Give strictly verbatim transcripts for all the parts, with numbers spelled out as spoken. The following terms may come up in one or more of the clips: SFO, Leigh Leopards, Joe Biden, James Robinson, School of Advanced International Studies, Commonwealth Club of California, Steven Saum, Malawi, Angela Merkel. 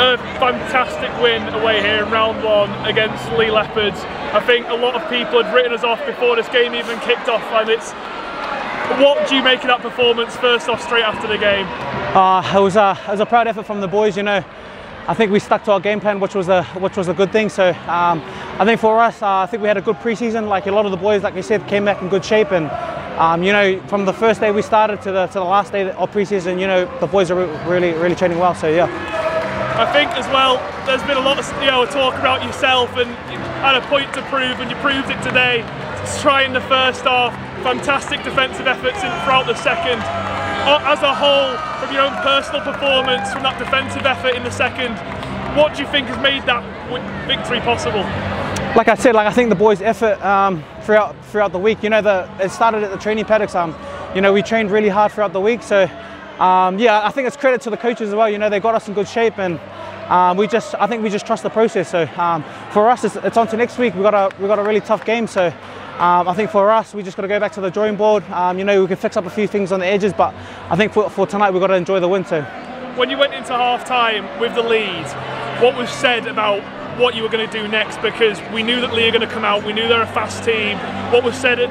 a fantastic win away here in round one against Leigh Leopards. I think a lot of people had written us off before this game even kicked off, and it's, what do you make of that performance first off straight after the game? Uh, it, was a, it was a proud effort from the boys, you know. I think we stuck to our game plan, which was a which was a good thing. So um, I think for us, uh, I think we had a good pre-season. Like a lot of the boys, like you said, came back in good shape, and um, you know, from the first day we started to the to the last day of pre-season, you know, the boys are re really really training well. So yeah. I think as well, there's been a lot of you know talk about yourself, and you had a point to prove, and you proved it today. Trying the first half, fantastic defensive efforts in, throughout the second. As a whole, from your own personal performance, from that defensive effort in the second, what do you think has made that victory possible? Like I said, like I think the boys' effort um, throughout throughout the week. You know, the, it started at the training paddocks. Um, you know, we trained really hard throughout the week. So, um, yeah, I think it's credit to the coaches as well. You know, they got us in good shape, and um, we just, I think we just trust the process. So, um, for us, it's, it's on to next week. We got a we got a really tough game. So. Um, I think for us, we just got to go back to the drawing board. Um, you know, we can fix up a few things on the edges, but I think for, for tonight, we've got to enjoy the win too. When you went into half-time with the lead, what was said about what you were going to do next? Because we knew that Leigh are going to come out, we knew they're a fast team. What was said at,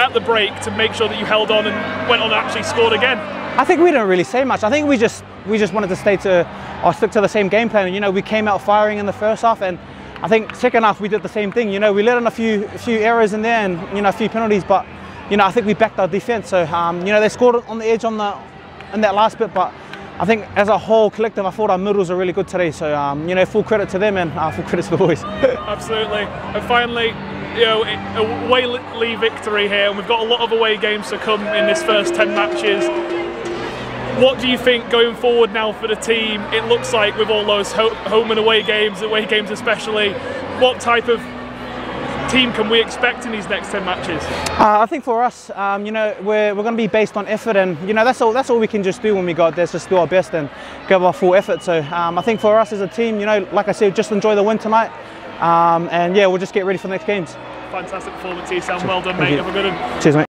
at the break to make sure that you held on and went on and actually scored again? I think we didn't really say much. I think we just we just wanted to stay to or stick to the same game plan. You know, we came out firing in the first half, and I think second half we did the same thing. You know, we let in a few a few errors in there, and you know, a few penalties, but you know, I think we backed our defence. So um, you know, they scored on the edge on the in that last bit, but I think as a whole collective, I thought our middles are really good today. So um, you know, full credit to them, and uh, full credit to the boys. Absolutely. And finally, you know, a away Leigh victory here, and we've got a lot of away games to come in this first ten matches. What do you think going forward now for the team? It looks like with all those ho home and away games, away games especially, what type of team can we expect in these next ten matches? Uh, I think for us, um, you know, we're, we're going to be based on effort, and you know, that's all that's all we can just do when we go out there, is just do our best and give our full effort. So um, I think for us as a team, you know, like I said, just enjoy the win tonight, um, and yeah, we'll just get ready for the next games. Fantastic performance to you, Sam. Well done, mate. Have a good one. Cheers, mate.